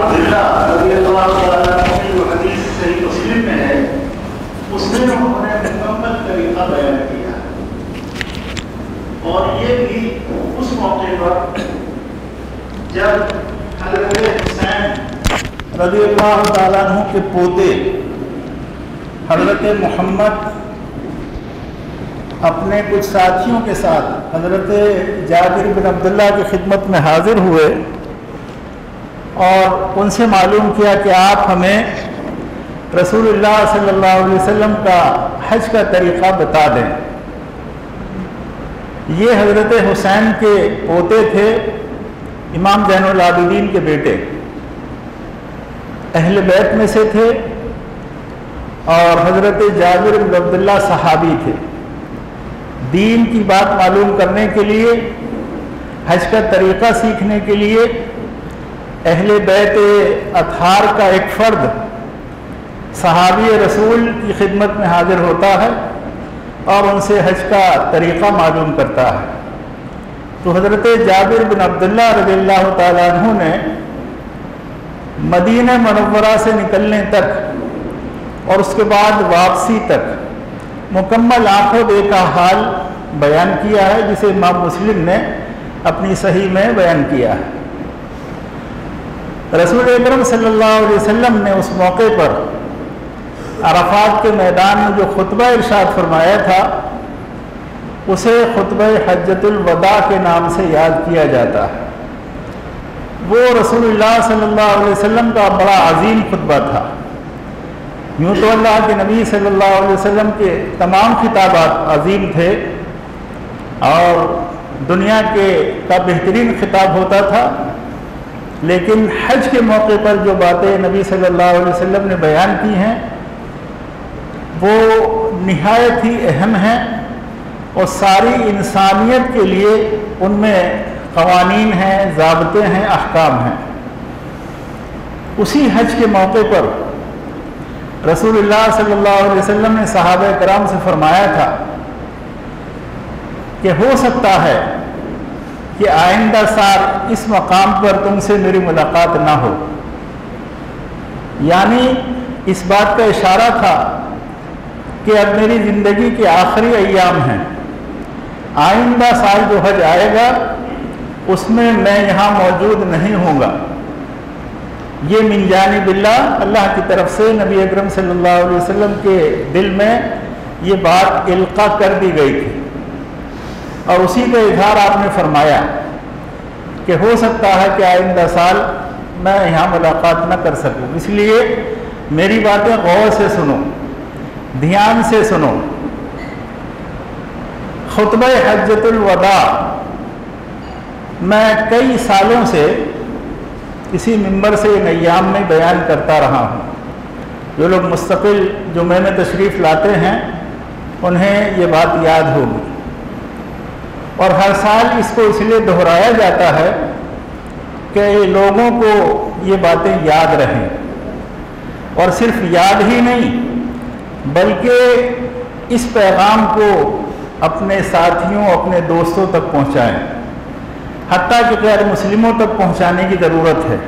अब्दुल्ला हदीस सही मुस्लिम में है, उसमें उन्होंने मुकम्मल तरीका बयान किया और ये भी उस मौके पर जब हजरत हुसैन रदियल्लाहु तआला अन्हु के पोते हजरत मोहम्मद अपने कुछ साथियों के साथ हजरत जाबिर बिन अब्दुल्ला की खिदमत में हाजिर हुए और उनसे मालूम किया कि आप हमें रसूलुल्लाह सल्लल्लाहु अलैहि वसल्लम का हज का तरीक़ा बता दें। ये हज़रत हुसैन के पोते थे, इमाम जैनुल आबिदीन के बेटे, अहल बैत में से थे और हज़रत जाबिर बिन अब्दुल्ला सहाबी थे। दीन की बात मालूम करने के लिए, हज का तरीक़ा सीखने के लिए अहले बैत अथार का एक फ़र्द सहाबी रसूल की खिदमत में हाजिर होता है और उनसे हज का तरीक़ा मालूम करता है। तो हज़रत जाबिर बिन अब्दुल्ला रज़ियल्लाहु तआला अन्हु ने मदीना मनव्वरा से निकलने तक और उसके बाद वापसी तक मुकम्मल आंखों देखा हाल बयान किया है, जिसे इमाम मुस्लिम ने अपनी सही में बयान किया है। रसूल अकरम सल्लल्लाहु अलैहि वसल्लम ने उस मौके पर अराफात के मैदान में जो खुतबा इरशाद फरमाया था, उसे खुतबा हज्जतुल वदा के नाम से याद किया जाता है। वो रसूलुल्लाह सल्लल्लाहु अलैहि वसल्लम का बड़ा अजीम खुतबा था। यूँ तो अल्लाह के नबी सल्लल्लाहु अलैहि वसल्लम के तमाम खिताबात अजीम थे और दुनिया के का बेहतरीन खिताब होता था, लेकिन हज के मौके पर जो बातें नबी सल्लल्लाहु अलैहि वसल्लम ने बयान की हैं वो निहायत ही अहम हैं और सारी इंसानियत के लिए उनमें कवानीन हैं, ज़ाबते हैं, अहकाम हैं। उसी हज के मौके पर रसूलुल्लाह सल्लल्लाहु अलैहि वसल्लम ने सहाबा कराम से फरमाया था कि हो सकता है कि आइंदा साल इस मकाम पर तुमसे मेरी मुलाकात ना हो, यानी इस बात का इशारा था कि अब मेरी ज़िंदगी के आखिरी अय्याम हैं, आइंदा साल जो हज आएगा उसमें मैं यहाँ मौजूद नहीं होऊंगा। ये मिन जानिबिल्लाह, अल्लाह की तरफ से नबी अकरम सल्लल्लाहु अलैहि वसल्लम के दिल में ये बात इल्का कर दी गई थी और उसी का इजहार आपने फरमाया कि हो सकता है कि आइंदा साल मैं यहाँ मुलाकात न कर सकूँ, इसलिए मेरी बातें गौर से सुनो, ध्यान से सुनो। खुतबा हज्जतुल वदा मैं कई सालों से इसी मिंबर से इन अय्याम में बयान करता रहा हूँ। जो लोग मुस्तकिल जुमे में तशरीफ़ लाते हैं उन्हें ये बात याद होगी और हर साल इसको इसलिए दोहराया जाता है कि लोगों को ये बातें याद रहें और सिर्फ याद ही नहीं बल्कि इस पैगाम को अपने साथियों, अपने दोस्तों तक पहुँचाएँ, हत्ता कि गैर मुस्लिमों तक पहुँचाने की ज़रूरत है।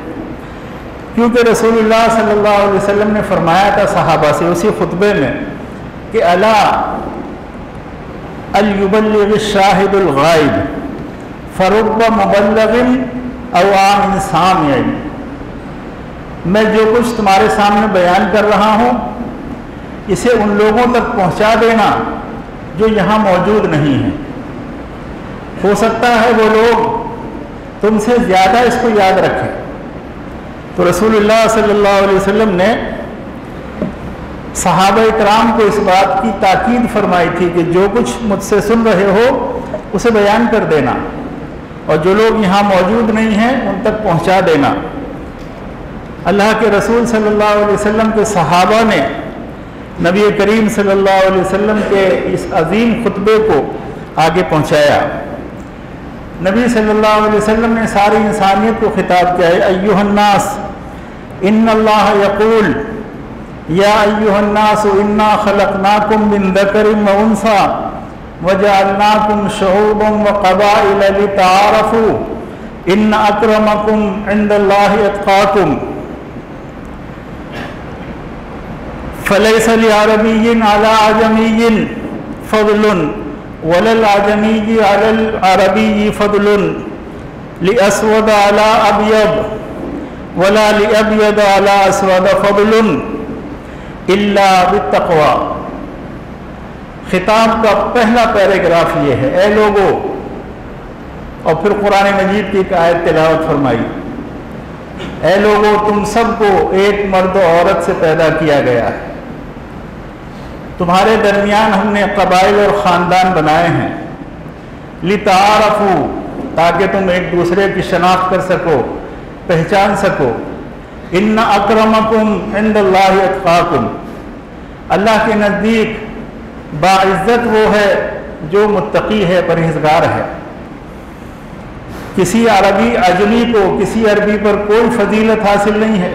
क्योंकि रसूलुल्लाह सल्लल्लाहु अलैहि वसल्लम ने फरमाया था सहाबा से उसी खुतबे में कि अला अल युबल्लिग शाहिदुल गायब फरुब्ब मुबल्लिगिन अव आमिन सामिईन, मैं जो कुछ तुम्हारे सामने बयान कर रहा हूँ इसे उन लोगों तक पहुँचा देना जो यहाँ मौजूद नहीं हैं। हो सकता है वो लोग तुमसे ज़्यादा इसको याद रखें। तो रसूलुल्लाह सल्लल्लाहु अलैहि वसल्लम ने सहाबा इकराम को इस बात की ताकीद फरमाई थी कि जो कुछ मुझसे सुन रहे हो उसे बयान कर देना और जो लोग यहाँ मौजूद नहीं हैं उन तक पहुँचा देना। अल्लाह के रसूल सल्लल्लाहु अलैहि वसल्लम के सहाबा ने नबी करीम सल्लल्लाहु अलैहि वसल्लम के इस अजीम खुतबे को आगे पहुँचाया। नबी सल्लल्लाहु अलैहि वसल्लम ने सारी इंसानियत को खिताब किया, अय्युहन्नास इन्नल्लाह यक़ूल या अय्युहन्नास इन्ना खलकनाकुम मिन ज़करिन व उन्सा वजअलनाकुम शुऊबन व क़बाइल लिताअरफ़ू इन्न अक्रमकुम इंदल्लाहि अत्क़ाकुम। फलैसल अरबिय्यिन अला अजमिय्यिन फदलुन वलल अजमिय्यि अलल अरबिय्यि फदलुन लिअस्वद अला अबयद वला लिअबयद अला अस्वद फदलुन इल्ला बित्तक़वा। खिताब का पहला पैराग्राफ ये है, ए लोगो, और फिर कुरान मजीद की एक आयत तिलावत फरमाई, ए लोगों तुम सबको एक मर्द औरत से पैदा किया गया है, तुम्हारे दरमियान हमने कबाइल और ख़ानदान बनाए हैं, लितारफू, ताकि तुम एक दूसरे की शनाख्त कर सको, पहचान सको, इन्ना अक्रमकुम इंदल्लाहि अत्काकुम, अल्लाह के नज़दीक बाइज़्ज़त वो है जो मुत्तकी है, परहेज़गार है। किसी अरबी अजमी को किसी अरबी पर कोई फजीलत हासिल नहीं है,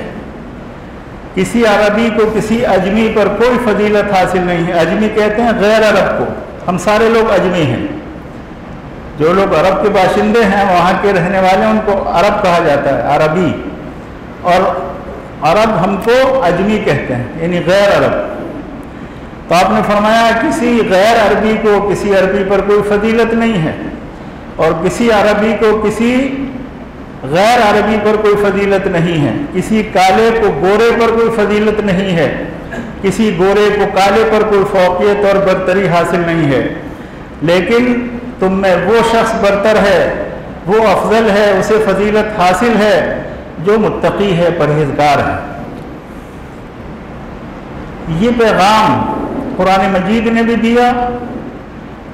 किसी अरबी को किसी अजमी पर कोई फजीलत हासिल नहीं है। अजमी कहते हैं गैर अरब को, हम सारे लोग अजमी हैं, जो लोग अरब के बाशिंदे हैं, वहाँ के रहने वाले, उनको अरब कहा जाता है, अरबी, और अरब हमको अजमी कहते हैं, यानी गैर अरब। तो आपने फरमाया किसी गैर अरबी को किसी अरबी पर कोई फजीलत नहीं है और किसी अरबी को किसी गैर अरबी पर कोई फजीलत नहीं है, किसी काले को गोरे पर कोई फजीलत नहीं है, किसी गोरे को काले पर कोई फौकियत और बरतरी हासिल नहीं है, लेकिन तुम में वो शख्स बरतर है, वो अफजल है, उसे फजीलत हासिल है जो मुत्तकी है, परहेजगार है। ये पैगाम कुरान मजीद ने भी दिया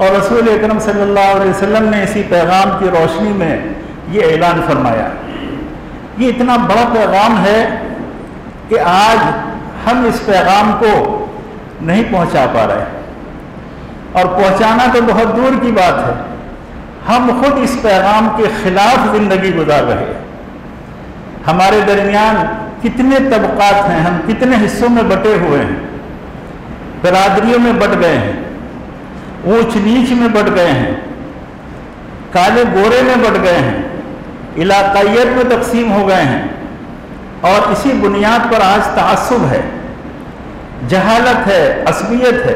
और रसूल अकरम सल्लल्लाहु अलैहि वसल्लम ने इसी पैगाम की रोशनी में ये ऐलान फरमाया। ये इतना बड़ा पैगाम है कि आज हम इस पैगाम को नहीं पहुंचा पा रहे, और पहुंचाना तो बहुत दूर की बात है, हम खुद इस पैगाम के ख़िलाफ़ ज़िंदगी गुजार रहे हैं। हमारे दरमियान कितने तबक़ात हैं, हम कितने हिस्सों में बटे हुए हैं, बिरादरियों में बट गए हैं, ऊंच नीच में बढ़ गए हैं, काले गोरे में बढ़ गए हैं, इलाकाइयत में तकसीम हो गए हैं, और इसी बुनियाद पर आज तआस्सुब है, जहालत है, असबियत है।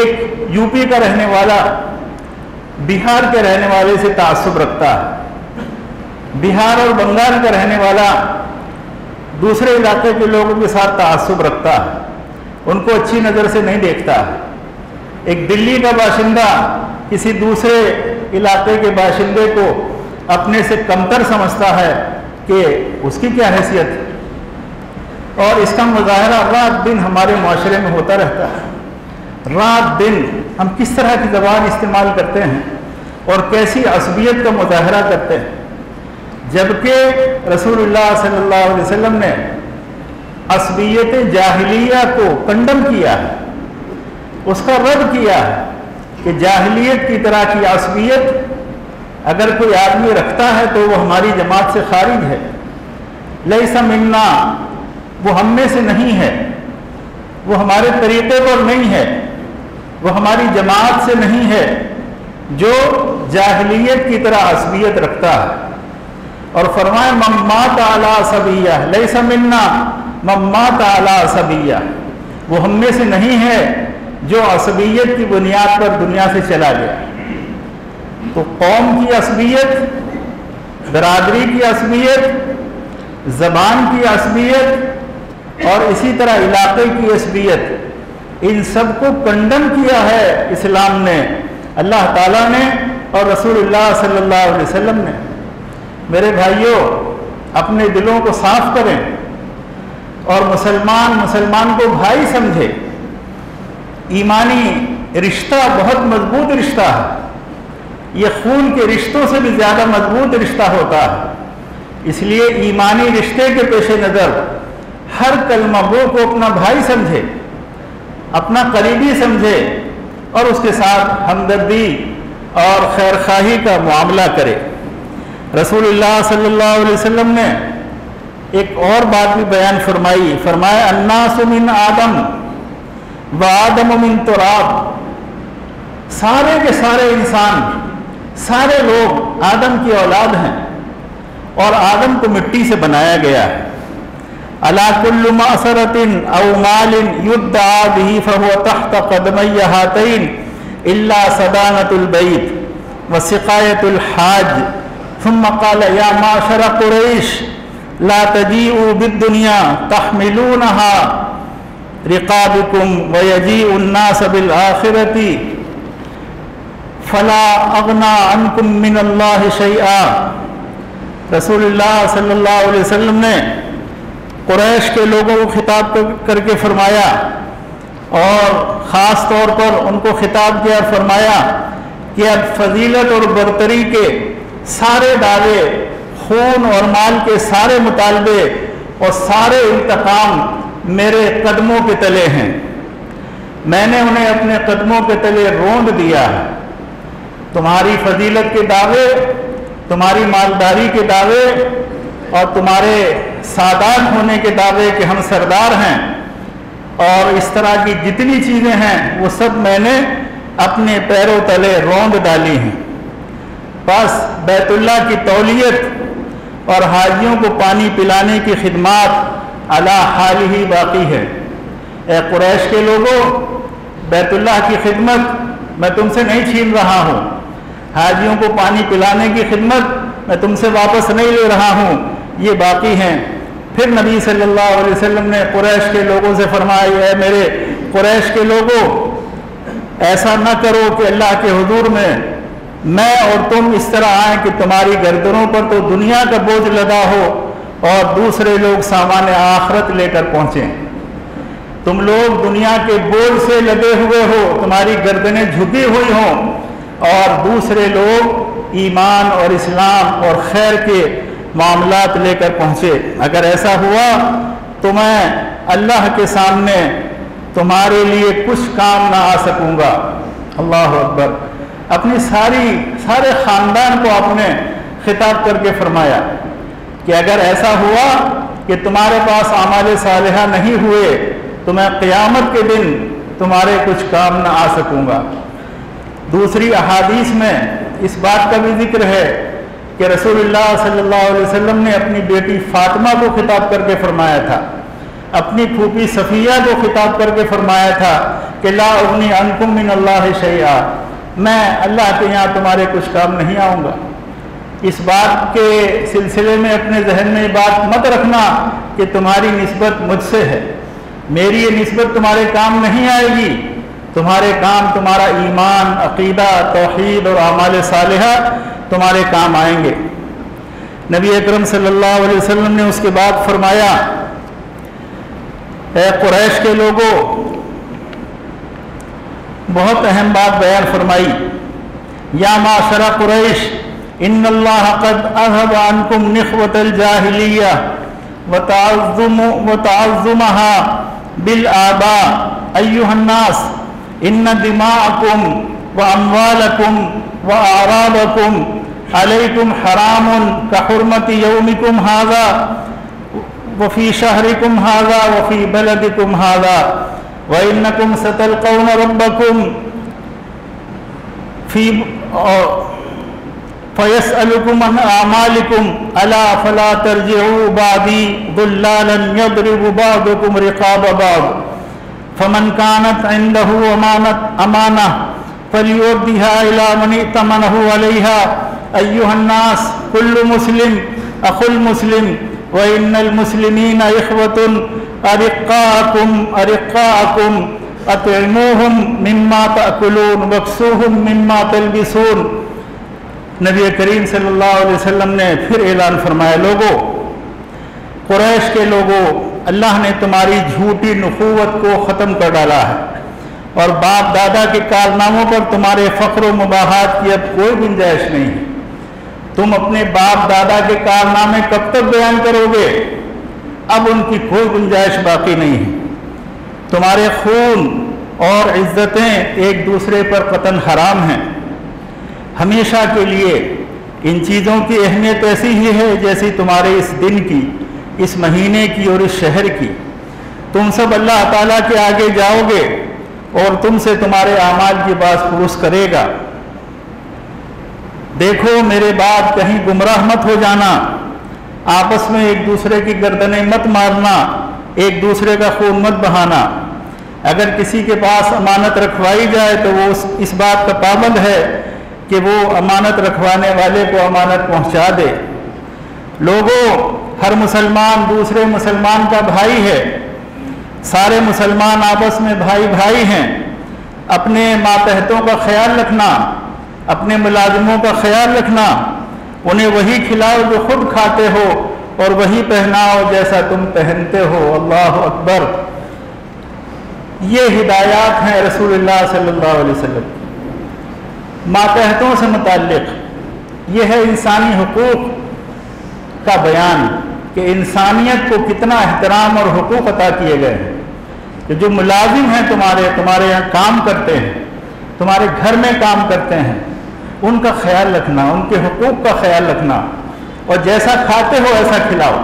एक यूपी का रहने वाला बिहार के रहने वाले से तआस्सुब रखता है, बिहार और बंगाल का रहने वाला दूसरे इलाके के लोगों के साथ तआस्सुब रखता है, उनको अच्छी नज़र से नहीं देखता है। एक दिल्ली का बाशिंदा किसी दूसरे इलाके के बाशिंदे को अपने से कमतर समझता है कि उसकी क्या हैसियत है, और इसका मुजाहरा रात दिन हमारे माशरे में होता रहता है। रात दिन हम किस तरह की ज़बान इस्तेमाल करते हैं और कैसी असबियत का मुजाहरा करते हैं, जबकि रसूलुल्लाह सल्लल्लाहु अलैहि वसल्लम ने असबियत जाहिलिया को कंडम किया है, उसका रद्द किया कि जाहिलियत की तरह की असबियत अगर कोई आदमी रखता है तो वो हमारी जमात से खारिज है, लैसा मिन्ना, वो हम में से नहीं है, वो हमारे तरीक़े पर नहीं है, वो हमारी जमात से नहीं है, जो जाहिलियत की तरह असबियत रखता है। और फरमाए मम्मात आला सबिया, लैसा मिन्ना मम्मात आला सबिया, वो हम में से नहीं है जो असबियत की बुनियाद पर दुनिया से चला गया। तो कौम की असबियत, बरादरी की असबियत, ज़बान की असबियत और इसी तरह इलाके की असबियत, इन सब को कंडम किया है इस्लाम ने, अल्लाह ताला ने और रसूलुल्लाह सल्लल्लाहु अलैहि वसल्लम ने। मेरे भाइयों, अपने दिलों को साफ करें और मुसलमान मुसलमान को भाई समझे। ईमानी रिश्ता बहुत मजबूत रिश्ता है, ये खून के रिश्तों से भी ज़्यादा मजबूत रिश्ता होता है, इसलिए ईमानी रिश्ते के पेश नज़र हर कलमागो को अपना भाई समझे, अपना करीबी समझे और उसके साथ हमदर्दी और खैर खाही का मामला करे। रसूलुल्लाह सल्लल्लाहु अलैहि वसल्लम ने एक और बात भी बयान फरमाई, फरमाया अन्नासु मिन आदम व आदम मिन तुराब, सारे के सारे इंसान, सारे लोग आदम की औलाद हैं और आदम को मिट्टी से बनाया गया है। अला कुल्लु मासरतिन औ मालिन युद्दा बिही फहुव तहत कदमय हातैन इल्ला सदानतुल बैत व सिकायतुल हाज थुम्मा क़ाल या माशर कुरैश ला तजीउ बिद्दुनिया तहमिलूनहा रिक़ाबकुम व यजीउ अन्नास बिल आखिरति फला अगना अन्कुम मिनल्लाहि शैआ। रसूलुल्लाह सल्लल्लाहु अलैहि वसल्लम ने कुरैश के लोगों को खिताब करके फरमाया और ख़ास तौर पर उनको खिताब किया और फरमाया कि अब फजीलत और बरतरी के सारे दावे, खून और माल के सारे मुतालबे और सारे इंतकाम मेरे कदमों के तले हैं। मैंने उन्हें अपने कदमों के तले रौंद दिया है। तुम्हारी फजीलत के दावे, तुम्हारी मालदारी के दावे और तुम्हारे सादात होने के दावे कि हम सरदार हैं और इस तरह की जितनी चीज़ें हैं वो सब मैंने अपने पैरों तले रौंद डाली हैं। बस बैतुल्ला की तौलियत और हाजियों को पानी पिलाने की खिदमत अला हाल ही बाकी है। ए कुरैश के लोगों, बैतुल्ला की खिदमत मैं तुमसे नहीं छीन रहा हूँ, हाजियों को पानी पिलाने की खिदमत मैं तुमसे वापस नहीं ले रहा हूँ, ये बाकी हैं। फिर नबी सल्लल्लाहु अलैहि वसल्लम ने कुरैश के लोगों से फरमाया, है मेरे कुरैश के लोगों, ऐसा न करो कि अल्लाह के हुजूर में मैं और तुम इस तरह आए कि तुम्हारी गर्दनों पर तो दुनिया का बोझ लदा हो और दूसरे लोग सामान आखरत लेकर पहुँचें। तुम लोग दुनिया के बोझ से लदे हुए हो, तुम्हारी गर्दनें झुकी हुई हों और दूसरे लोग ईमान और इस्लाम और खैर के मामलात लेकर पहुँचे। अगर ऐसा हुआ तो मैं अल्लाह के सामने तुम्हारे लिए कुछ काम ना आ सकूँगा। अल्लाह अकबर। अपनी सारे ख़ानदान को आपने खिताब करके फरमाया कि अगर ऐसा हुआ कि तुम्हारे पास आमाल सालिहा नहीं हुए तो मैं क़यामत के दिन तुम्हारे कुछ काम ना आ सकूँगा। दूसरी अहादीस में इस बात का भी जिक्र है कि रसूलुल्लाह सल्लल्लाहु अलैहि वसल्लम ने अपनी बेटी फ़ातिमा को खिताब करके फरमाया था, अपनी फूफी सफ़िया को खिताब करके फरमाया था कि ला उगनी अनकुम मिन अल्लाहि शैआ, मैं अल्लाह के यहाँ तुम्हारे कुछ काम नहीं आऊँगा। इस बात के सिलसिले में अपने जहन में ये बात मत रखना कि तुम्हारी निस्बत मुझसे है, मेरी ये निस्बत तुम्हारे काम नहीं आएगी। तुम्हारे काम तुम्हारा ईमान, अक़ीदा, तौहीद और आमाल सालिहा तुम्हारे काम आएंगे। नबी अकरम सल्लल्लाहु अलैहि वसल्लम ने उसके बाद फरमाया, ए कुरैश के लोगों, बहुत अहम बात बयान फरमाई, या माशरा कुरैश इन्नल्लाह क़द अज़हब अन्कुम निख़्वतल जाहिलिया वताअज़्ज़ुमहा बिल आबा अय्युहन्नास इन्न दिमाअकुम व अम्वालकुम व आराबकुम अलैकुम हरामुन का हुर्मति यौमिकुम हाजा वफ़ी शहरिकुम हाजा वफ़ी बलदिकुम हाजा व इन्नकुम सतलक़ौन रब्बकुम फ़ी फ़यस्अलुकुम अन आमालिकुम अला फ़ला तर्जिऊ बादी दुल्लालन यदरिबु बादुकुम रिक़ाब बाद फ़मन कानत इन्दहु अमाना फलियुद्दिहा इला मनि तमनहु अलैहा अय्युहन्नास कुल्लु मुस्लिम अखुल मुस्लिम व इन्नल मुस्लिमीना इख्वतुन अरिक्काकुम अतिमुहुम मिम्मा ताकुलून वक्सुहुम मिम्मा तलबिसून। नबी करीम सल्लल्लाहु अलैहि वसल्लम ने फिर ऐलान फरमाया, लोगों, कुरैश के लोगों, अल्लाह ने तुम्हारी झूठी नबूवत को ख़त्म कर डाला है और बाप दादा के कारनामों पर तुम्हारे फ़ख्र व मुबाहात की अब कोई गुंजाइश नहीं है। तुम अपने बाप दादा के कारनामे कब तक बयान करोगे, अब उनकी कोई गुंजाइश बाकी नहीं है। तुम्हारे खून और इज़्ज़तें एक दूसरे पर कतन हराम हैं। हमेशा के लिए इन चीज़ों की अहमियत ऐसी ही है जैसी तुम्हारे इस दिन की, इस महीने की और इस शहर की। तुम सब अल्लाह ताला के आगे जाओगे और तुमसे तुम्हारे आमाल की बात पुरुष करेगा। देखो मेरे बाप, कहीं गुमराह मत हो जाना। आपस में एक दूसरे की गर्दनें मत मारना, एक दूसरे का खून मत बहाना। अगर किसी के पास अमानत रखवाई जाए तो वो इस बात का पाबंद है कि वो अमानत रखवाने वाले को अमानत पहुंचा दे। लोगों, हर मुसलमान दूसरे मुसलमान का भाई है, सारे मुसलमान आपस में भाई भाई हैं। अपने मातहतों का ख्याल रखना, अपने मुलाजमों का ख्याल रखना, उन्हें वही खिलाओ जो खुद खाते हो और वही पहनाओ जैसा तुम पहनते हो। अल्लाह अकबर। ये हिदायत हैं रसूलुल्लाह सल्लल्लाहु अलैहि वसल्लम। मातहतों से मुताल्लिक़ यह है इंसानी हुकूक का बयान कि इंसानियत को कितना एहतराम और हुकूक अता किए गए हैं। कि जो मुलाजिम हैं तुम्हारे यहाँ काम करते हैं, तुम्हारे घर में काम करते हैं, उनका ख्याल रखना, उनके हुकूक का ख्याल रखना, और जैसा खाते हो ऐसा खिलाओ,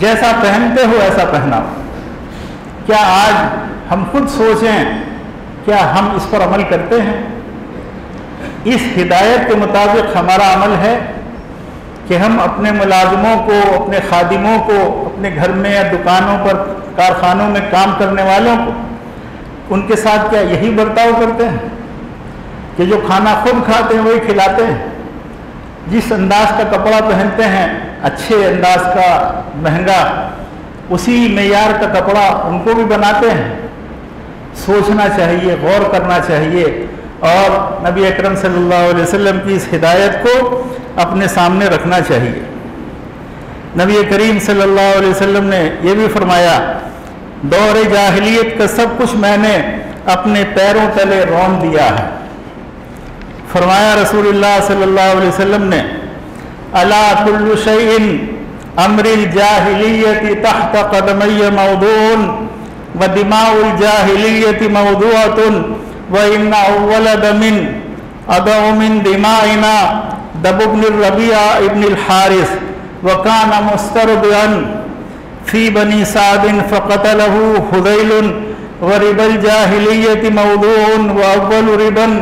जैसा पहनते हो ऐसा पहनाओ। क्या आज हम खुद सोचें, क्या हम इस पर अमल करते हैं? इस हिदायत के मुताबिक हमारा अमल है कि हम अपने मुलाजमों को, अपने खादिमों को, अपने घर में या दुकानों पर, कारखानों में काम करने वालों को, उनके साथ क्या यही बर्ताव करते हैं कि जो खाना खुद खाते हैं वही खिलाते हैं, जिस अंदाज का कपड़ा पहनते हैं अच्छे अंदाज का महंगा, उसी मेयार का कपड़ा उनको भी बनाते हैं? सोचना चाहिए, गौर करना चाहिए और नबी अकरम सल्लल्लाहु अलैहि वसल्लम की इस हिदायत को अपने सामने रखना चाहिए। नबी करीम सल्लल्लाहु अलैहि वसल्लम ने यह भी फरमाया, दौर जाहिलियत का सब कुछ मैंने अपने पैरों तले रौंद दिया है। फरमाया रसूलुल्लाह सल्लल्लाहु अलैहि वसल्लम ने, अला कुल्लु शैइन अम्रिल जाहिलियति तहत कदमय मौदून व दिमाउल जाहिलियति मौदूअतुन व इन्ना अव्वल दमिन अदउ मिन दिमाइना दबुब्न रबिया इब्न हारिस व कान मुस्तरदन फी बनी सादिन फकतलहु हुदैल व रिबल जाहिलियति मौदून व अव्वल रिबन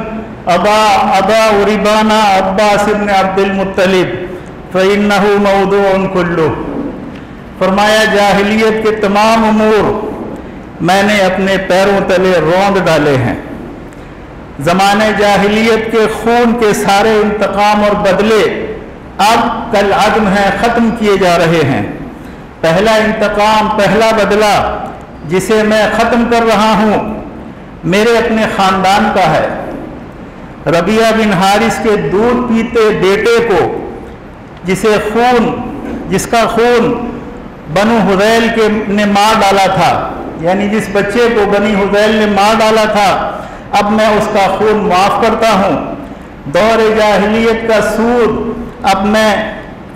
अबा उरिबाना अब्बास इब्ने अब्दुल मतलीब फ़इन्नहु मौदूउन कुल्लु। फरमाया, जाहिलियत के तमाम उमूर मैंने अपने पैरों तले रौंद डाले हैं। ज़माने जाहिलियत के खून के सारे इंतकाम और बदले अब कल अदम हैं, ख़त्म किए जा रहे हैं। पहला इंतकाम, पहला बदला जिसे मैं ख़त्म कर रहा हूँ मेरे अपने ख़ानदान का है। रबिया बिन हारिस के दूध पीते बेटे को, जिसका खून बनु हुज़ैल ने मार डाला था, यानी जिस बच्चे को बनु हुज़ैल ने मार डाला था, अब मैं उसका खून माफ़ करता हूँ। दौर जाहिलियत का सूद अब मैं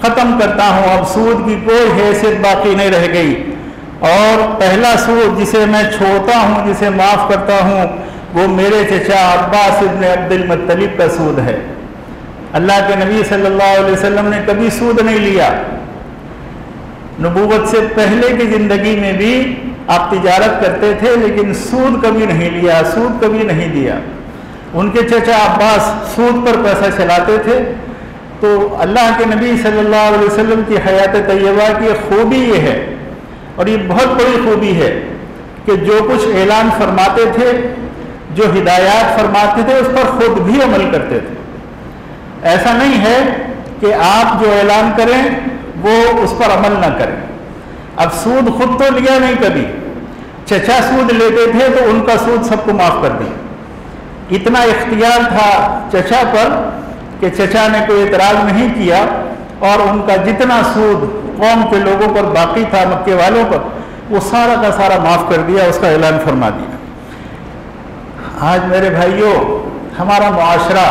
ख़त्म करता हूँ, अब सूद की कोई हैसियत बाकी नहीं रह गई। और पहला सूद जिसे मैं छोड़ता हूँ, जिसे माफ़ करता हूँ, वो मेरे चचा अब्बास इब्ने अब्दुल मतलीब का सूद है। अल्लाह के नबी सल्लल्लाहु अलैहि वसल्लम ने कभी सूद नहीं लिया। नबूवत से पहले की ज़िंदगी में भी आप तिजारत करते थे, लेकिन सूद कभी नहीं लिया, सूद कभी नहीं दिया। उनके चचा अब्बास सूद पर पैसा चलाते थे। तो अल्लाह के नबी सल्लल्लाहु अलैहि वसल्लम की हयात तय्यबा की खूबी ये है, और ये बहुत बड़ी खूबी है कि जो कुछ ऐलान फरमाते थे, जो हिदायत फरमाते थे, उस पर खुद भी अमल करते थे। ऐसा नहीं है कि आप जो ऐलान करें वो उस पर अमल ना करें। अब सूद खुद तो लिया नहीं कभी, चचा सूद लेते थे तो उनका सूद सबको माफ़ कर दिया। इतना इख्तियार था चचा पर कि चचा ने कोई एतराज़ नहीं किया, और उनका जितना सूद कौम के लोगों पर बाकी था, मक्के वालों पर, वो सारा का सारा माफ़ कर दिया, उसका ऐलान फरमा दिया। आज मेरे भाइयों, हमारा मुआशरा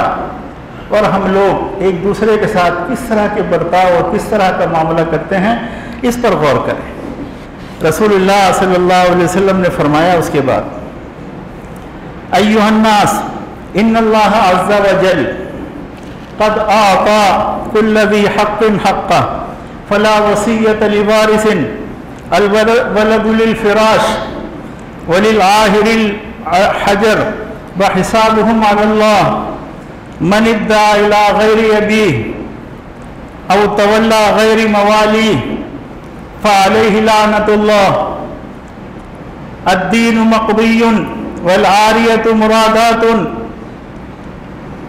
और हम लोग एक दूसरे के साथ किस तरह के बर्ताव और किस तरह का मामला करते हैं, इस पर गौर करें। रसूलुल्लाह सल्लल्लाहु अलैहि वसल्लम ने फरमाया उसके बाद, अय्युहन नास इन्नल्लाह अज़्ज़ा व जल क़द आता कुल्ल ज़ी हक़्क़िन हक़्क़हु फ़ला वसीयत लिवारिसिन अलवलद लिलफ़िराश वलिलआहिरि हजर व हिसाबुहुम अल्लाह मन इब्दा इला गैरि अबी औ तवल्ला गैर मवाली फ़अलैहि लानतुल्लाह। अद्दीनु मक़दियुन वल आरियतु मुरादातुन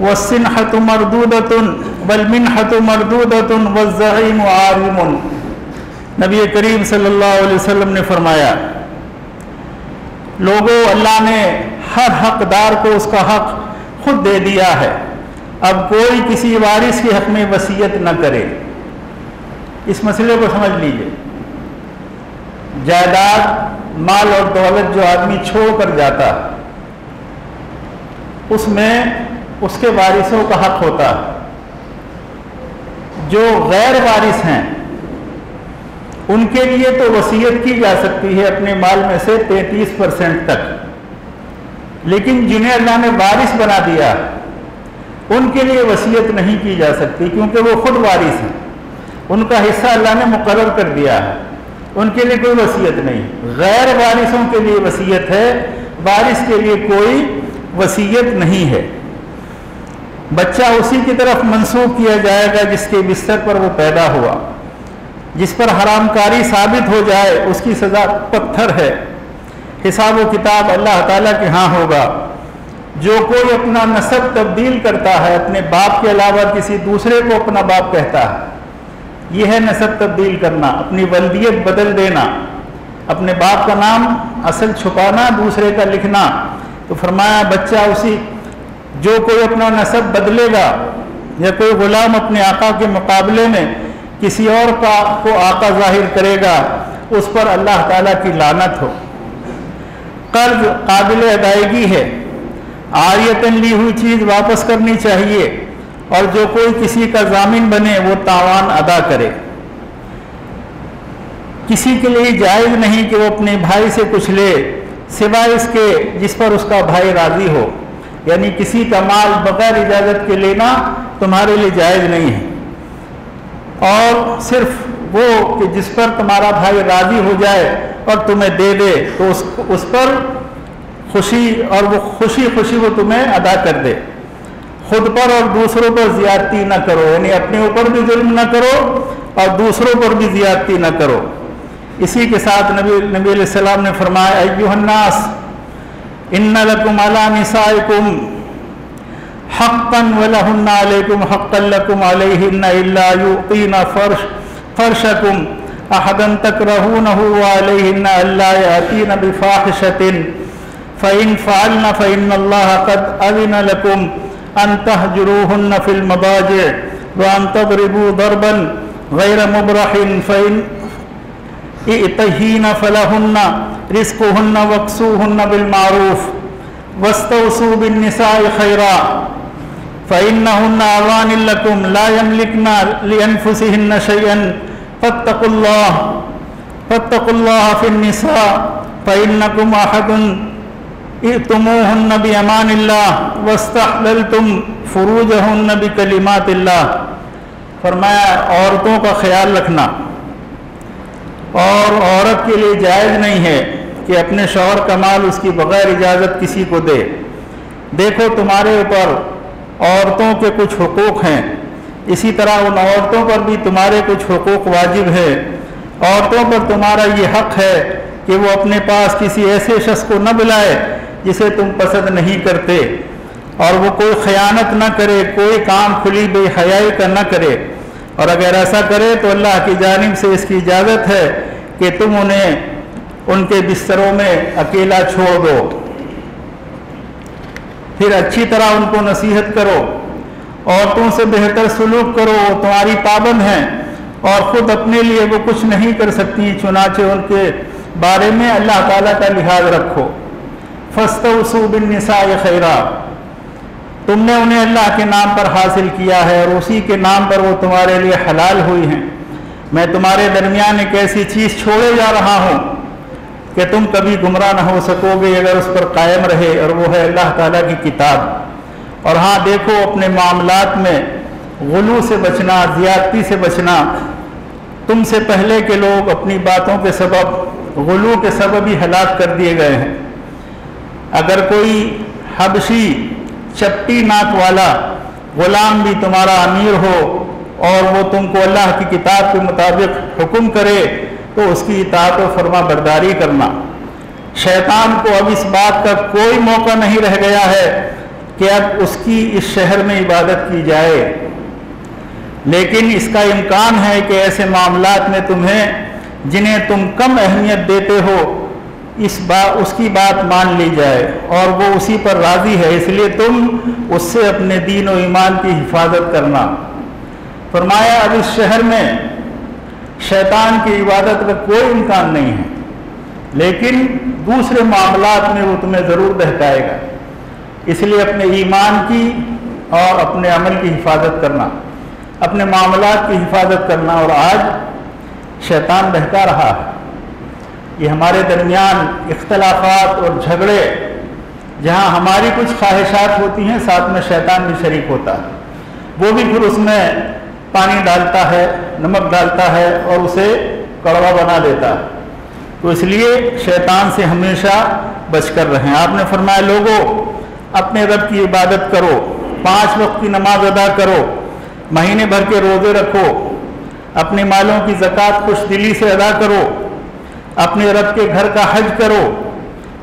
वस्सिन्हतु मरदूदतुन वल मिन्हतु मरदूदतुन वज़्ज़ईमु आरिमुन। नबी करीम सल्लल्लाहु अलैहि वसल्लम ने फरमाया, लोगों अल्लाह ने हर हकदार को उसका हक खुद दे दिया है, अब कोई किसी वारिस के हक में वसीयत न करे। इस मसले को समझ लीजिए। जायदाद, माल और दौलत जो आदमी छोड़ कर जाता उसमें उसके वारिसों का हक होता। जो गैर वारिस हैं उनके लिए तो वसीयत की जा सकती है अपने माल में से 33% तक, लेकिन जिन्हें अल्लाह ने वारिस बना दिया उनके लिए वसीयत नहीं की जा सकती, क्योंकि वो खुद वारिस हैं, उनका हिस्सा अल्लाह ने मुकर्रर कर दिया है, उनके लिए कोई वसीयत नहीं। गैर वारिसों के लिए वसीयत है, वारिस के लिए कोई वसीयत नहीं है। बच्चा उसी की तरफ मंसूब किया जाएगा जिसके बिस्तर पर वो पैदा हुआ। जिस पर हरामकारी साबित हो जाए उसकी सज़ा पत्थर है। हिसाब व किताब अल्लाह ताला के यहाँ होगा। जो कोई अपना नस्ब तब्दील करता है, अपने बाप के अलावा किसी दूसरे को अपना बाप कहता है, यह है नस्ब तब्दील करना, अपनी वल्दियत बदल देना, अपने बाप का नाम असल छुपाना, दूसरे का लिखना। तो फरमाया बच्चा उसी, जो कोई अपना नस्ब बदलेगा या कोई ग़ुलाम अपने आका के मुकाबले में किसी और को आका जाहिर करेगा उस पर अल्लाह ताला की लानत हो। कर्ज काबिल अदायगी है, आरियतन ली हुई चीज़ वापस करनी चाहिए, और जो कोई किसी का जामिन बने वो तावान अदा करे। किसी के लिए जायज़ नहीं कि वो अपने भाई से कुछ ले सिवाय इसके जिस पर उसका भाई राज़ी हो, यानी किसी का माल बगैर इजाज़त के लेना तुम्हारे लिए जायज़ नहीं है, और सिर्फ वो कि जिस पर तुम्हारा भाई राज़ी हो जाए और तुम्हें दे दे तो उस पर खुशी, और वो खुशी खुशी वो तुम्हें अदा कर दे। खुद पर और दूसरों पर ज़्यादती ना करो, यानी अपने ऊपर भी जुल्म ना करो और दूसरों पर भी ज़्यादती ना करो। इसी के साथ नबी अलैहि सलाम ने फरमाया, अय्युहन्नास इन्ना लकुम अला निसाइकुम हक़्क़न वलहुन्ना अलैकुम हक़्क़न लकुम अलैहिन्ना इल्ला युतीना फ़र्शकुम अहदन तकरहूनहु व अलैहिन्ना अल्ला यातीना बिफ़ाहिशतिन फ़इन फ़अल्ना फ़इन्नल्लाह क़द अज़िना लकुम अन तहजुरूहुन्ना फ़िल मदाजिअ व अन तदरिबू दरबन ग़ैर मुबरहिन फ़इन इतहीना फ़लहुन्ना रिज़्क़ुहुन्ना वक्सूहुन्ना बिल मारूफ़ वस्तौसू बिन्निसाइ ख़ैरा फ़इन्नहुन्ना अग़ानिन लकुम ला यमलिकना लिअन्फुसिहिन्ना शयअन फ़त्तक़ुल्लाह फ़िन्निसा फ़इन्नकुम अहदुन इतमुहुन्ना बिअमानिल्लाह वस्तहलल्तुम फ़ुरूजहुन्ना बिकलिमातिल्लाह। फरमाया औरतों का ख्याल रखना, और औरत के लिए जायज़ नहीं है कि अपने शौहर का माल उसकी बग़ैर इजाज़त किसी को दे। देखो तुम्हारे ऊपर औरतों के कुछ हुकूक़ हैं, इसी तरह उन औरतों पर भी तुम्हारे कुछ हुकूक़ वाजिब है। औरतों पर तुम्हारा ये हक़ है कि वो अपने पास किसी ऐसे शख्स को न बुलाए जिसे तुम पसंद नहीं करते, और वो कोई ख़यानत ना करे, कोई काम खुली बेहयाई का ना करे, और अगर ऐसा करे तो अल्लाह की जानिब से इसकी इजाज़त है कि तुम उन्हें उनके बिस्तरों में अकेला छोड़ दो, फिर अच्छी तरह उनको नसीहत करो, औरतों से बेहतर सलूक करो, तुम्हारी पाबंद हैं और ख़ुद अपने लिए वो कुछ नहीं कर सकती, चुनाचे उनके बारे में अल्लाह ताला का लिहाज रखो। फस्तौसू बिन्निसाइ खैरा, तुमने उन्हें अल्लाह के नाम पर हासिल किया है और उसी के नाम पर वो तुम्हारे लिए हलाल हुई हैं। मैं तुम्हारे दरमियान एक ऐसी चीज़ छोड़े जा रहा हूँ कि तुम कभी गुमराह ना हो सकोगे अगर उस पर कायम रहे, और वो है अल्लाह ताला की किताब। और हाँ, देखो अपने मामलात में गुलू से बचना, ज़्यादती से बचना। तुमसे पहले के लोग अपनी बातों के सबब, गुलू के सबब ही हलाक कर दिए गए हैं। अगर कोई हबशी चपटी नाक वाला ग़ुलाम भी तुम्हारा अमीर हो और वो तुमको अल्लाह की किताब के मुताबिक हुक्म करे तो उसकी इताअत और फरमा बरदारी करना। शैतान को अब इस बात का कोई मौका नहीं रह गया है कि अब उसकी इस शहर में इबादत की जाए, लेकिन इसका इम्कान है कि ऐसे मामलात में तुम्हें जिन्हें तुम कम अहमियत देते हो उसकी बात मान ली जाए और वो उसी पर राज़ी है, इसलिए तुम उससे अपने दीन और ईमान की हिफाजत करना। फरमाया अब इस शहर में शैतान की इबादत का कोई इम्कान नहीं है, लेकिन दूसरे मामलात में वो तुम्हें ज़रूर बहकाएगा, इसलिए अपने ईमान की और अपने अमल की हिफाजत करना, अपने मामलात की हिफाजत करना। और आज शैतान बहका रहा है, ये हमारे दरमियान इख्तलाफात और झगड़े, जहाँ हमारी कुछ ख्वाहिशात होती हैं साथ में शैतान भी शरीक होता है, वो भी फिर उसमें पानी डालता है, नमक डालता है और उसे कड़वा बना देता है। तो इसलिए शैतान से हमेशा बच कर रहें। आपने फरमाया लोगों अपने रब की इबादत करो, 5 वक्त की नमाज अदा करो, महीने भर के रोज़े रखो, अपने मालों की ज़कात खुश दिली से अदा करो, अपने रब के घर का हज करो,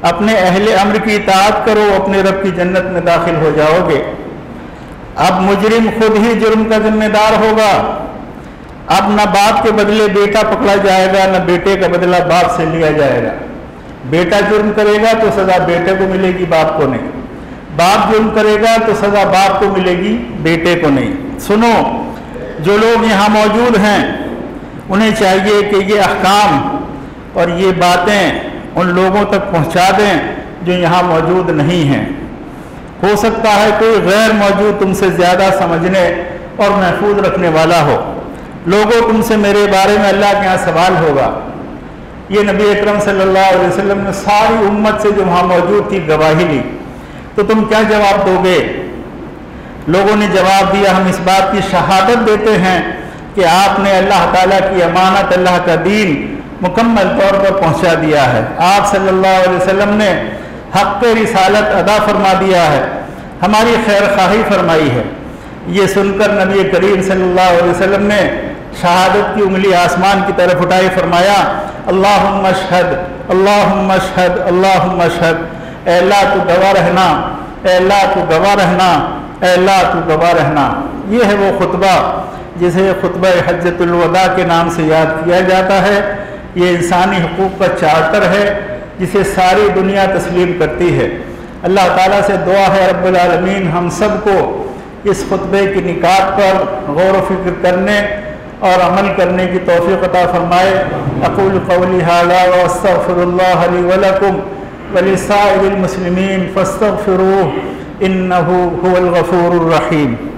अपने अहले अम्र की इताअत करो, अपने रब की जन्नत में दाखिल हो जाओगे। अब मुजरिम खुद ही जुर्म का जिम्मेदार होगा, अब न बाप के बदले बेटा पकड़ा जाएगा न बेटे का बदला बाप से लिया जाएगा। बेटा जुर्म करेगा तो सज़ा बेटे को मिलेगी, बाप को नहीं। बाप जुर्म करेगा तो सज़ा बाप को मिलेगी, बेटे को नहीं। सुनो जो लोग यहाँ मौजूद हैं उन्हें चाहिए कि ये अहकाम और ये बातें उन लोगों तक पहुँचा दें जो यहाँ मौजूद नहीं हैं। हो सकता है कोई गैर मौजूद तुमसे ज़्यादा समझने और महफूज रखने वाला हो। लोगों तुमसे मेरे बारे में अल्लाह के यहाँ सवाल होगा। ये नबी अकरम सल्लल्लाहु अलैहि वसल्लम ने सारी उम्मत से जो वहाँ मौजूद थी गवाही ली, तो तुम क्या जवाब दोगे? लोगों ने जवाब दिया हम इस बात की शहादत देते हैं कि आपने अल्लाह ताला की अमानत, अल्लाह का दीन मुकम्मल तौर पर पहुंचा दिया है। आप सल्लल्लाहु अलैहि वसल्लम ने हक़ रिसालत अदा फरमा दिया है, हमारी खैर ख्वाही फरमाई है। ये सुनकर नबी करीम सल्लल्लाहु अलैहि वसल्लम ने शहादत की उंगली आसमान की तरफ उठाई, फरमाया अल्लाहुम्मा अशहद अल्लाहुम्मा अशहद अल्लाहुम्मा अशहद, ऐ अल्लाह तू गवाह रहना, ऐ अल्लाह तू गवाह रहना, ऐ अल्लाह तू गवाह रहना। ये है वो खुतबा जिसे खुतबा हज्जतुल वदा के नाम से याद किया जाता है। ये इंसानी हकूक़ का चार्टर है जिसे सारी दुनिया तस्लीम करती है। अल्लाह ताला से दुआ है रब्बुल आलमीन हम सब को इस खुतबे की निकात पर गौर व फिक्र करने और अमल करने की तौफीक अता फरमाए। अक़ूलु क़ौली हाज़ा व अस्तग़फ़िरुल्लाह ली व लकुम व लिसाइरिल मुस्लिमीन फ़ास्तग़फ़िरूह इन्नहु हुवल गफ़ूरुर रहीम।